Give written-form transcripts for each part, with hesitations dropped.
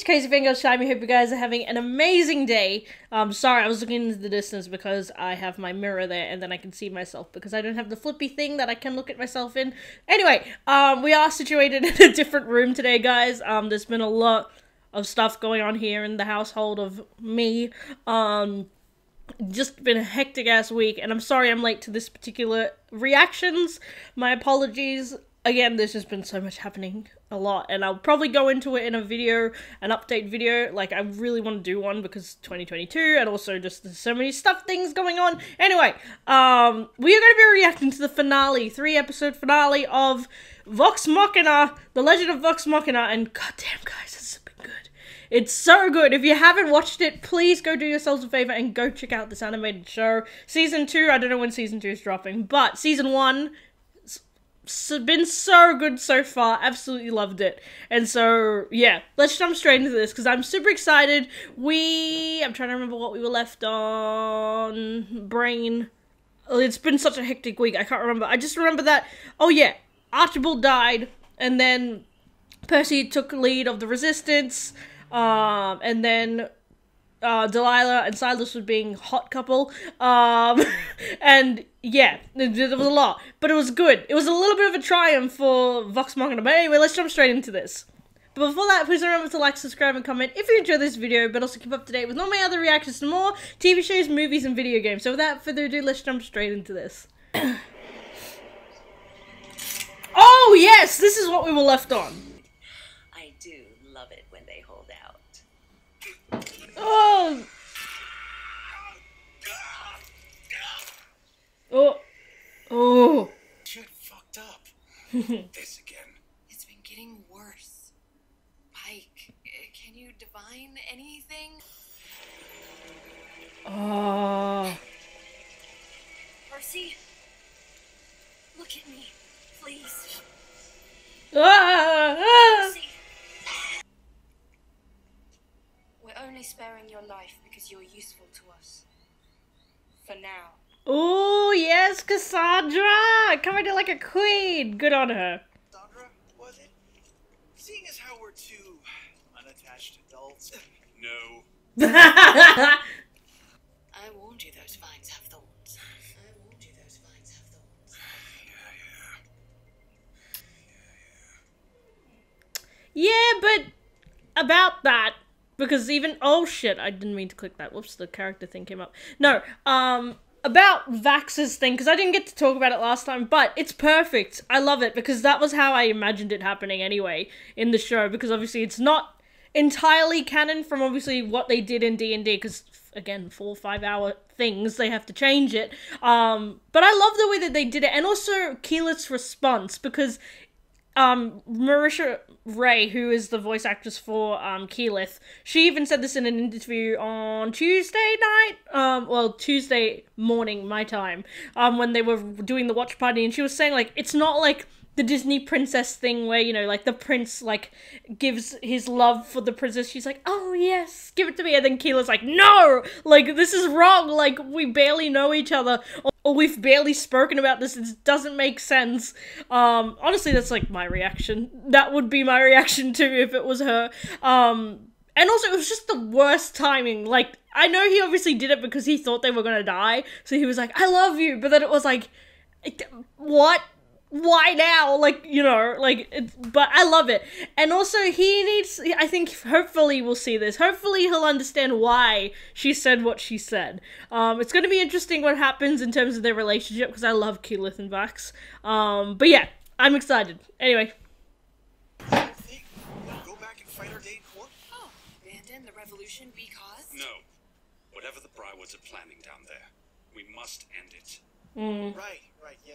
it's Crazy Fangirls time. I hope you guys are having an amazing day. Sorry, I was looking into the distance because I have my mirror there and then I can see myself because I don't have the flippy thing that I can look at myself in. Anyway, we are situated in a different room today, guys. There's been a lot of stuff going on here in the household of me. Just been a hectic ass week, and I'm sorry I'm late to this particular reactions. My apologies. Again, there's just been so much happening, a lot, and I'll probably go into it in a video, an update video. Like, I really want to do one because 2022, and also just there's so many things going on. Anyway, we are going to be reacting to the finale, 3-episode finale of Vox Machina, The Legend of Vox Machina, and goddamn, guys, it's been good. It's so good. If you haven't watched it, please go do yourselves a favor and go check out this animated show. Season 2, I don't know when Season 2 is dropping, but Season 1... been so good so far. Absolutely loved it. And so, yeah, let's jump straight into this because I'm super excited. I'm trying to remember what we were left on. Brain. It's been such a hectic week. I can't remember. I just remember that, oh yeah, Archibald died and then Percy took lead of the resistance. And then Delilah and Silas were being hot couple. And yeah, there was a lot, but it was good. It was a little bit of a triumph for Vox Machina. But anyway, let's jump straight into this. But before that, please remember to like, subscribe, and comment if you enjoyed this video, but also keep up to date with all my other reactions to more TV shows, movies, and video games. So without further ado, let's jump straight into this. Oh yes, this is what we were left on. I do love it when they hold out. Oh! Oh, oh! Shit, fucked up. This again. It's been getting worse. Pike, can you divine anything? Oh. Percy, look at me, please. Ah, ah. Percy, we're only sparing your life because you're useful to us. For now. Oh yes, Cassandra! Coming in like a queen! Good on her. Cassandra, was it? Seeing as how we're two unattached adults. No. I warned you those vines have thorns. I warned you those vines have thorns. Yeah, but about that. Because even, oh shit, I didn't mean to click that. Whoops, the character thing came up. No, about Vax's thing, because I didn't get to talk about it last time, but it's perfect. I love it, because that was how I imagined it happening anyway in the show, because obviously it's not entirely canon from obviously what they did in D&D, because, again, 4 or 5 hour things, they have to change it. But I love the way that they did it, and also Keyleth's response, because Marisha Ray, who is the voice actress for Keyleth, she even said this in an interview on Tuesday night, well, Tuesday morning, my time, when they were doing the watch party, and she was saying, like, it's not like the Disney princess thing where, you know, like, the prince, like, gives his love for the princess. She's like, oh, yes, give it to me. And then Keyleth's like, no, like, this is wrong. Like, we barely know each other. Or we've barely spoken about this. It doesn't make sense. Honestly, that's, like, my reaction. That would be my reaction, too, if it was her. And also, it was just the worst timing. Like, I know he obviously did it because he thought they were gonna die. So he was like, I love you. But then it was like, what? Why now? Like, you know, like, but I love it. And also, he needs, I think, hopefully we'll see this. Hopefully he'll understand why she said what she said. It's going to be interesting what happens in terms of their relationship, because I love Keyleth and Vax. But yeah, I'm excited. Anyway. Hey, go back and fight our day in court? Oh, abandon the revolution because? No. Whatever the Briarwoods are planning down there, we must end it. Mm. Right, right, yeah.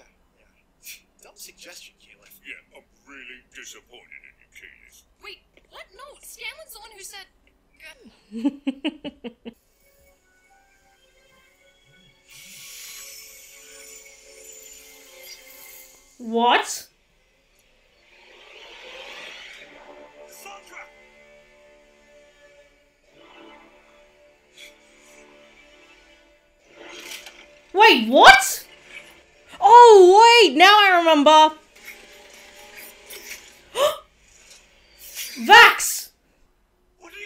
Dumb suggestion, Keyleth. Yeah, I'm really disappointed in you, Keyleth. Wait, what? No, Scanlan's the one who said... What? Sandra! Wait, what? Oh, wait! Now I remember! Vax! What are you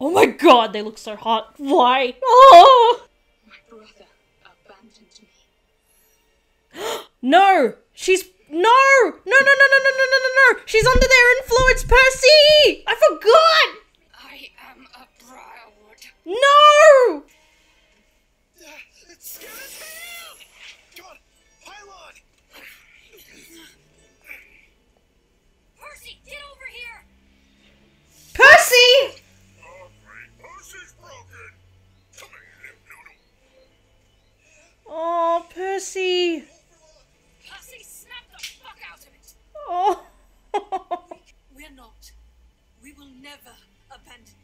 Oh my god, they look so hot. Why? Oh! My brother abandoned me. No! She's... No! No, no, no, no, no, no, no, no, no! She's under their influence, Percy! I forgot! I am a Briarwood. No! It's gonna fail! Come on, pile on! Percy, get over here! Percy! Oh, Percy! Percy, snap the fuck out of it! Oh! We're not. We will never abandon you.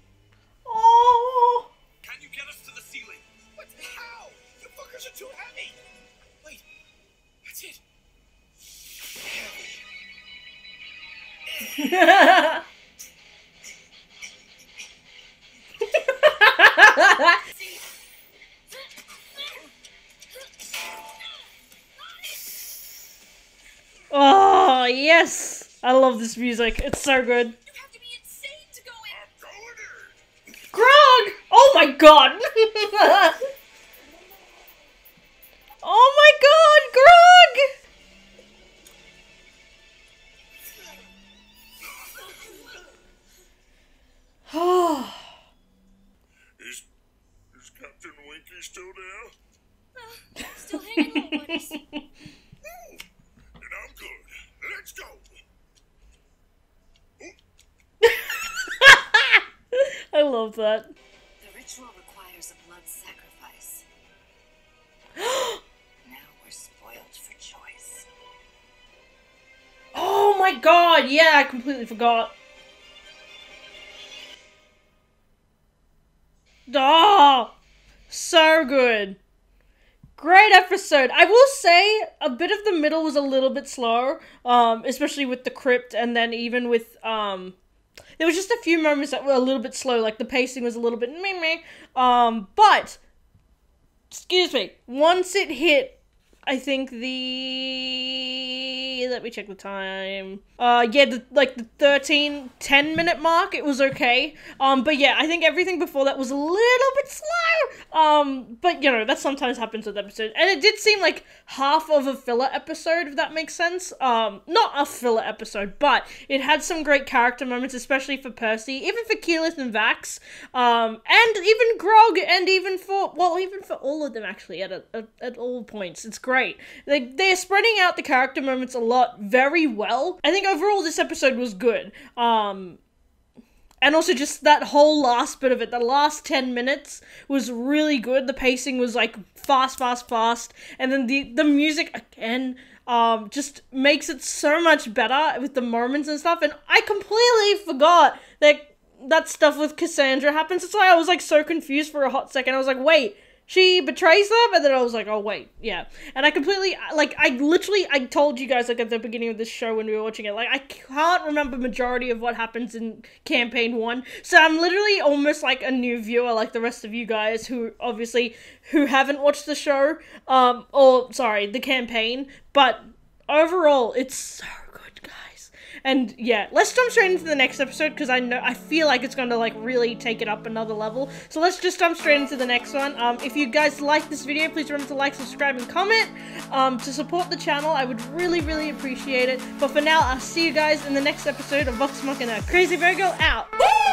Oh! Can you get us to the ceiling? What? How? You fuckers are too heavy! Wait, that's it. Oh, yes! I love this music. It's so good. You have to be insane to go in. Grog! Oh my god! Oh my god, Grog! Is Captain Winky still there? Still hanging on, buddies. And I'm good. Let's go. I love that. The ritual requires a blood sacrifice. Now we're spoiled for choice. Oh my god! Yeah, I completely forgot. Oh, so good. Great episode. I will say a bit of the middle was a little bit slow, especially with the crypt, and then even with there was just a few moments that were a little bit slow, like the pacing was a little bit meh. But excuse me, once it hit, I think the, let me check the time. Yeah, like the 10 minute mark, it was okay. But yeah, I think everything before that was a little bit slow. But you know, that sometimes happens with episodes. And it did seem like half of a filler episode, if that makes sense. Not a filler episode, but it had some great character moments, especially for Percy, even for Keyleth and Vax, and even Grog, and even for, well, even for all of them actually at all points. It's great. They're spreading out the character moments a lot very well. I think overall this episode was good. And also just that whole last bit of it, the last 10 minutes was really good. The pacing was like fast, fast, fast. And then the music again, just makes it so much better with the moments and stuff. And I completely forgot that stuff with Cassandra happens. That's why I was like so confused for a hot second. I was like, wait, she betrays them? And then I was like, oh wait, yeah. And I completely, like, I told you guys, like, at the beginning of this show when we were watching it, like, I can't remember majority of what happens in campaign 1. So I'm literally almost like a new viewer, like the rest of you guys who, obviously, who haven't watched the show, or, sorry, the campaign. But overall, it's so good, guys. And yeah, let's jump straight into the next episode, because I feel like it's going to like really take it up another level. So let's just jump straight into the next one. If you guys like this video, please remember to like, subscribe, and comment to support the channel. I would really, really appreciate it. But for now, I'll see you guys in the next episode of Vox Machina. Crazy Virgo out.